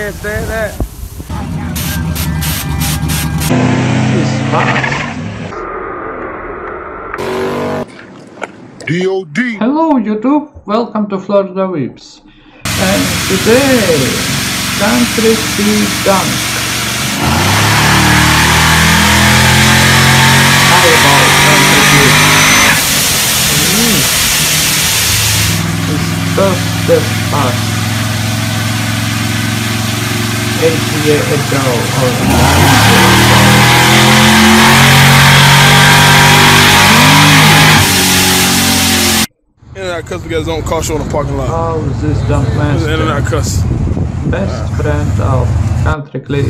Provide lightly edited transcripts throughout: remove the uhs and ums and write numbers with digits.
can't stand that. It's hot. D.O.D. Hello YouTube, welcome to Florida Whips. And today, Country Clive Dunk. First step back 8 years ago or 9 years ago. Internet cuss because don't call you on the parking lot. How is this Donkmaster? Internet cuss. Best friend of Country Clive.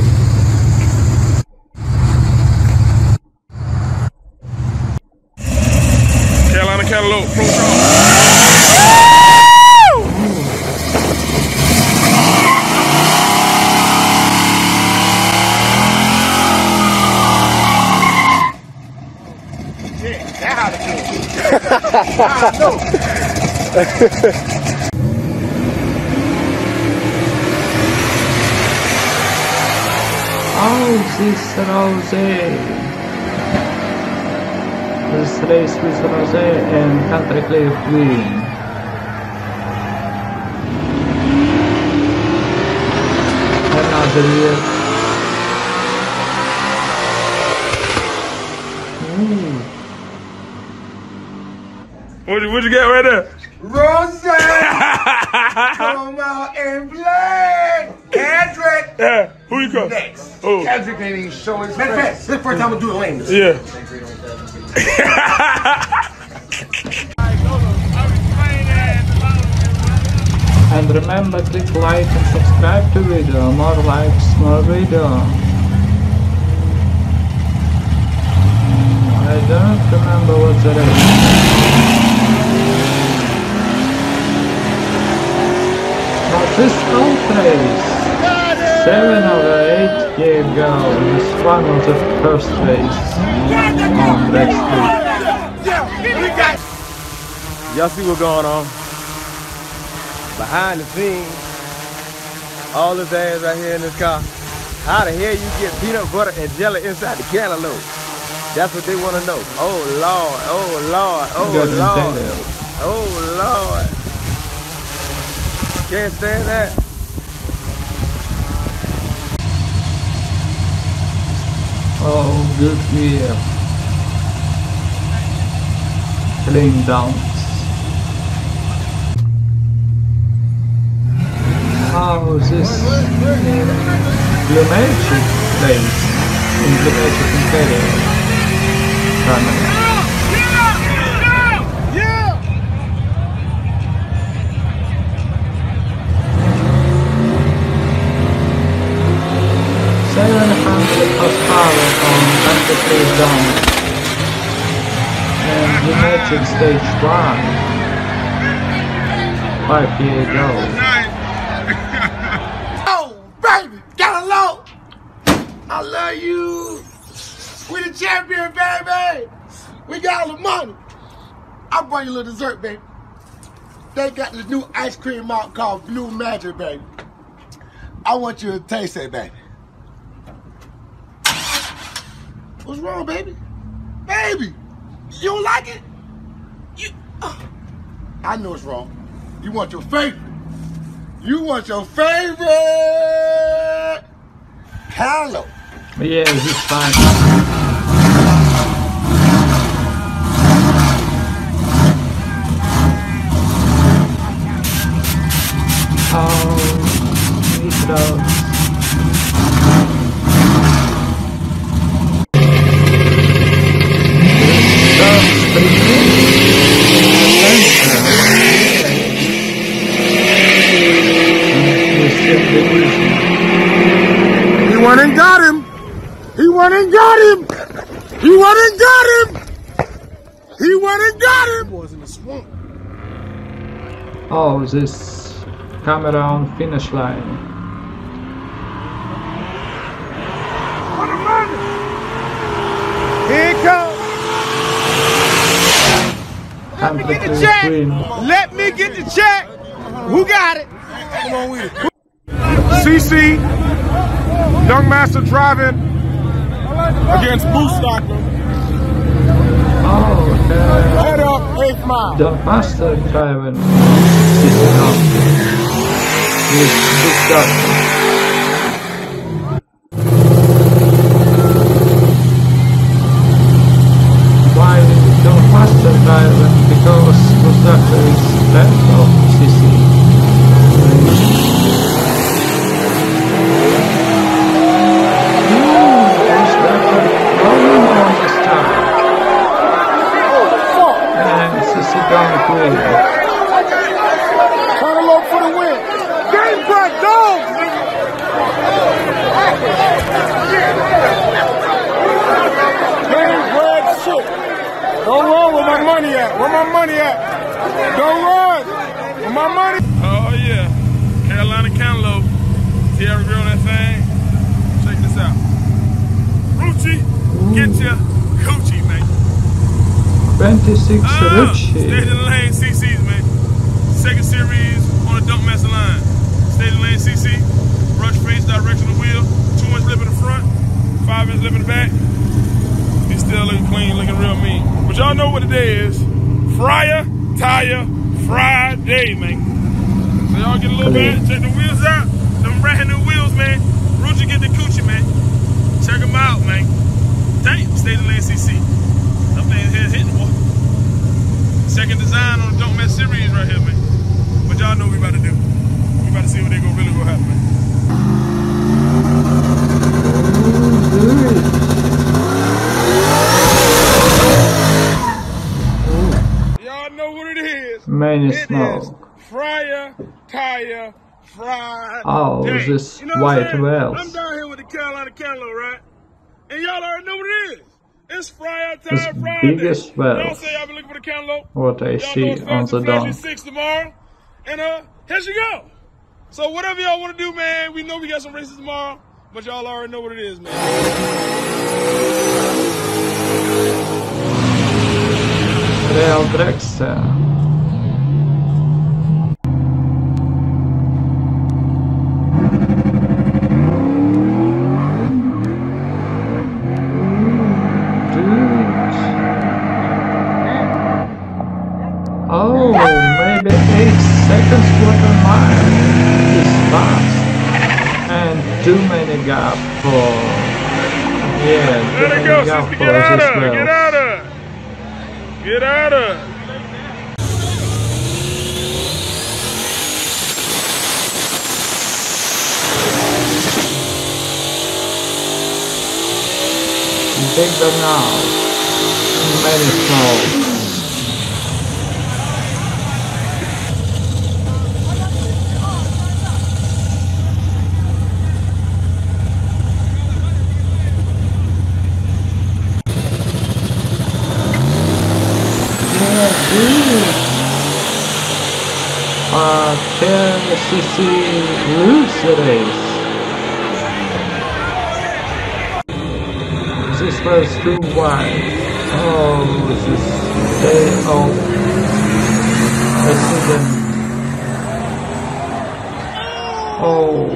I know. Oh, this Rozay. This race with Rozay and Country Clive win. Another year. What'd you get right there? Rozay! Come out and play! Kendrick! Yeah, who you call? Next. Oh. Kendrick ain't even showing his face. This is the first time I'm doing lanes. Yeah. And remember, click like and subscribe to video. More likes, more video. I don't remember what's the rest. This old race, 7 or 8 years ago, was one of the first races on Black Street. Y'all see what's going on? Behind the scenes, all his ass right here in this car. How the hell you get peanut butter and jelly inside the cantaloupe? That's what they want to know. Oh Lord, oh Lord, oh Lord, oh Lord. Can't stand that. Oh, good year. Clean down. How is this? Climatic place in Climatic Imperial. Family. In stage 1, 5 years ago. Oh, baby, got a low. I love you. We the champion, baby. We got all the money. I brought you a little dessert, baby. They got this new ice cream out called Blue Magic, baby. I want you to taste it, baby. What's wrong, baby? Baby, you don't like it? I know it's wrong. You want your favorite. You want your favorite. Hello. Yeah, it's fine. Oh, he knows. He went and got him! Boys in the swamp. Oh, this camera on finish line. What a man! Here it comes! Let me get the check! Who got it? Come on with it. CC, Donkmaster driving against Boostdoctor. Oh, no. Head up, 8 mile. Donkmaster driving Boostdoctor. This white whale. I'm down here with the Carolina cantaloupe, right? And y'all already know what it is. It's Friday, Friday. Biggest whale. Y'all say y'all been looking for the cantaloupe. What I see on the dawn. 6 tomorrow. And here she go. So whatever y'all want to do, man, we know we got some races tomorrow, but y'all already know what it is, man. Real tricks. Gap for yeah, let it go, sister. Get out of her, get out of her, get out of her. Take them now. Many souls. CC lose the race. This was too wide. Oh, this is day of accident. Oh,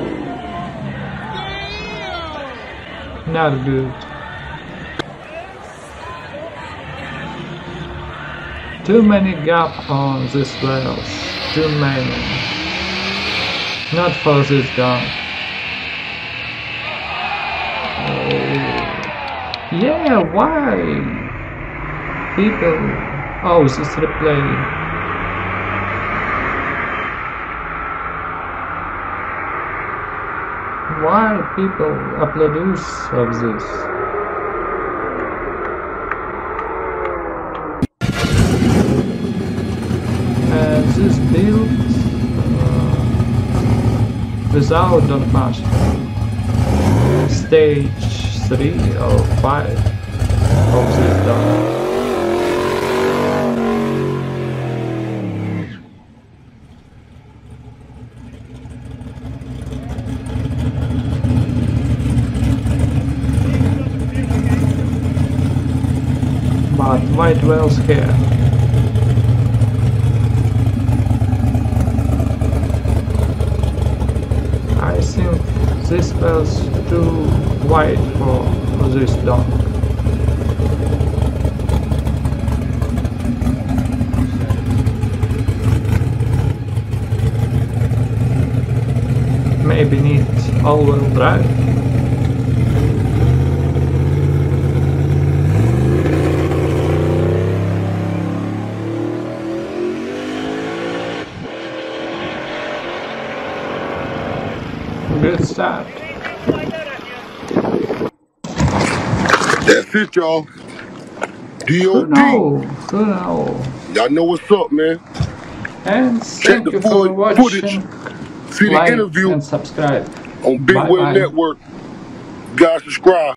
not good. 2 many gaps on these rails. 2 many. Not for this guy. Oh. Yeah, why? People. Oh, this is replay. Why people applaud of this? Without Donkmaster. Stage 3 or 5 of this dog. But white whales here. else to wait for this dog. Maybe need all-wheel drive. Start. That's it, y'all. D.O.D. Y'all know what's up, man. And check the full footage. See the interview and subscribe on Big Way Network. Guys, subscribe.